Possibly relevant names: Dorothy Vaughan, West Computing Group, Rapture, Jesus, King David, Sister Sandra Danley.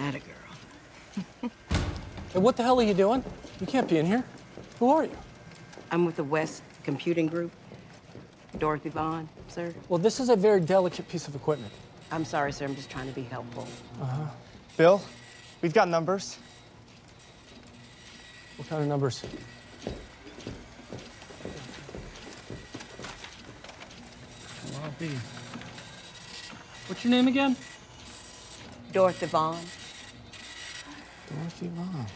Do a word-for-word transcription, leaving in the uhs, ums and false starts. Atta girl. Hey, what the hell are you doing? You can't be in here. Who are you? I'm with the West Computing Group. Dorothy Vaughan, sir. Well, this is a very delicate piece of equipment. I'm sorry, sir. I'm just trying to be helpful. Uh-huh. Bill, we've got numbers. What kind of numbers? Well, be. What's your name again? Dorothy Vaughan. Dorothy Vaughan.